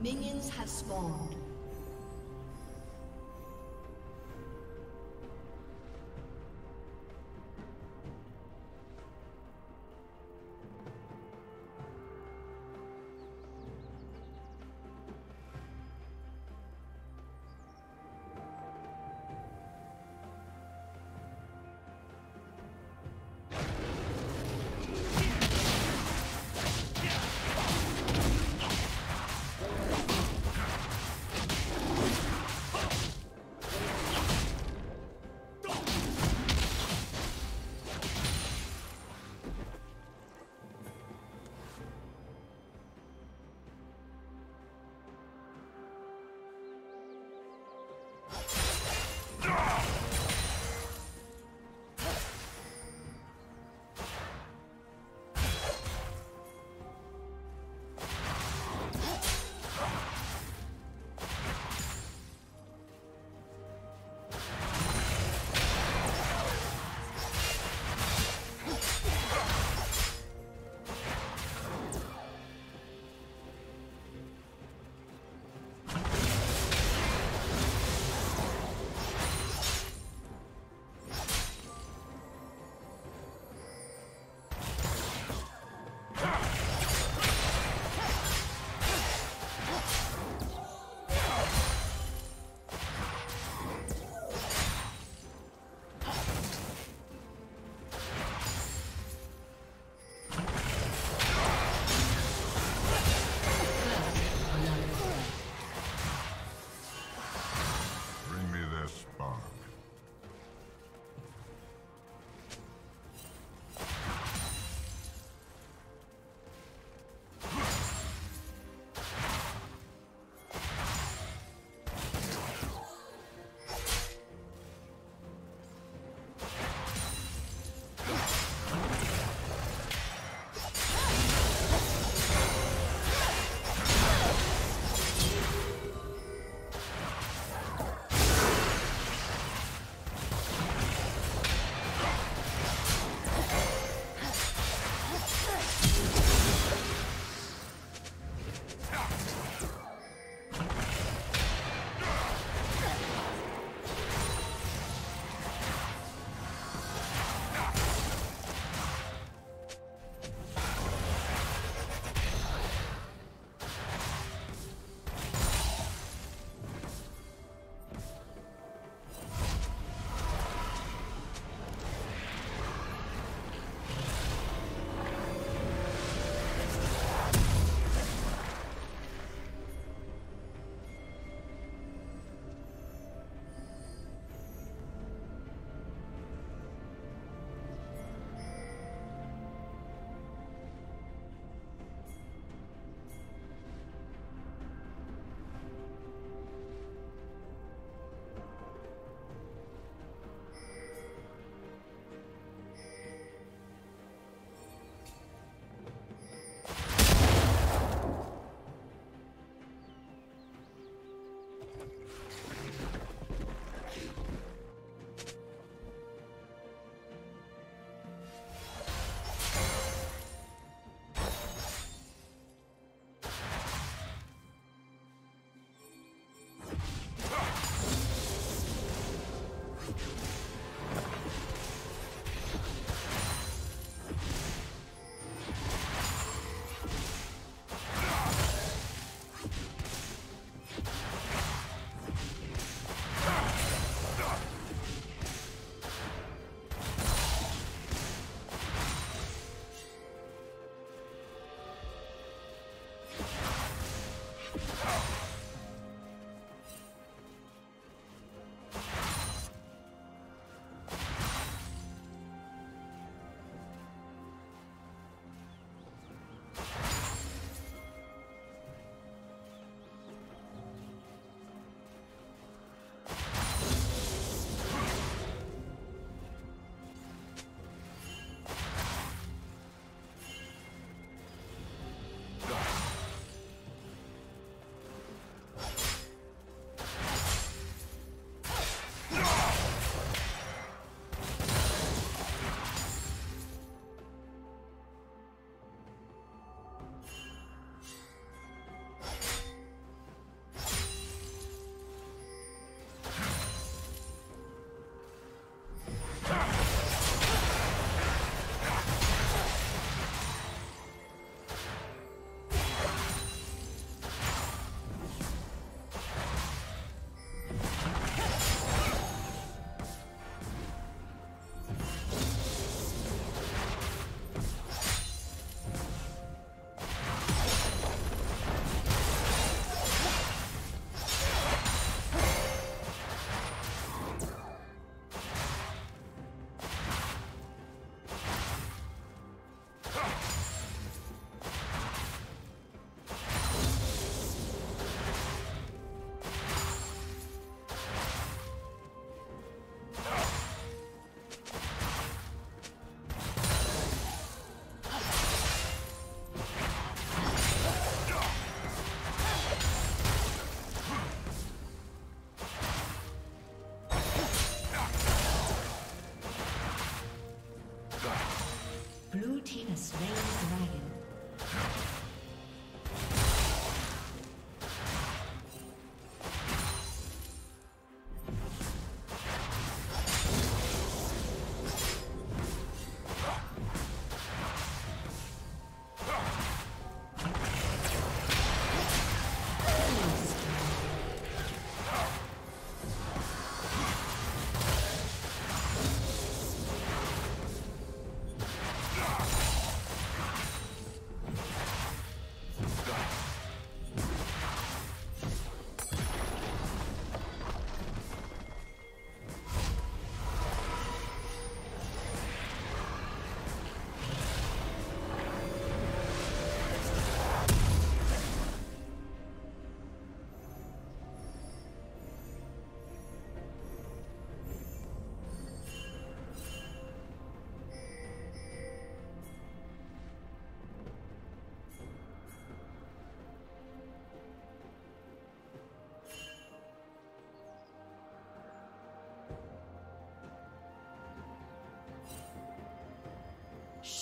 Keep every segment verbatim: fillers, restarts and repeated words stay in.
Minions have spawned.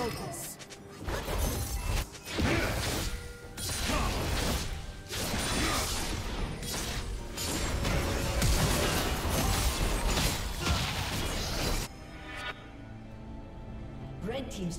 Focus. Red team's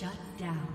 Shut down.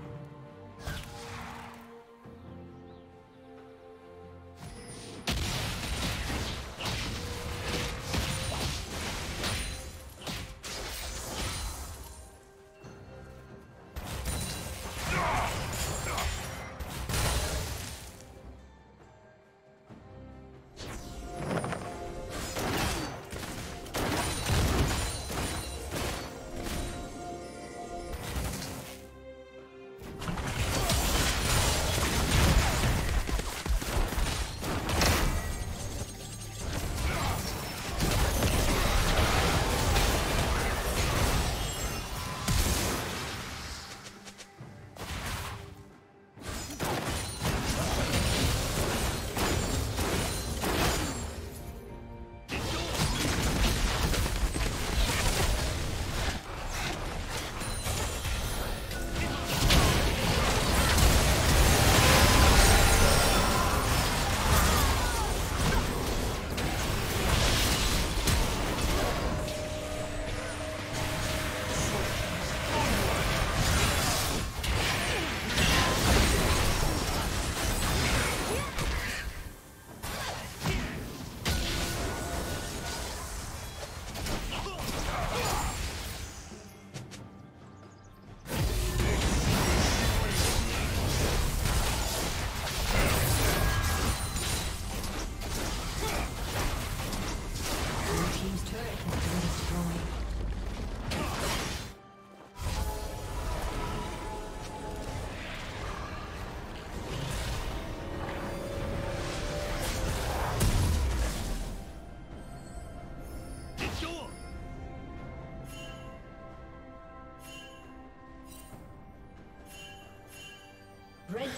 Red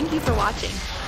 Thank you for watching.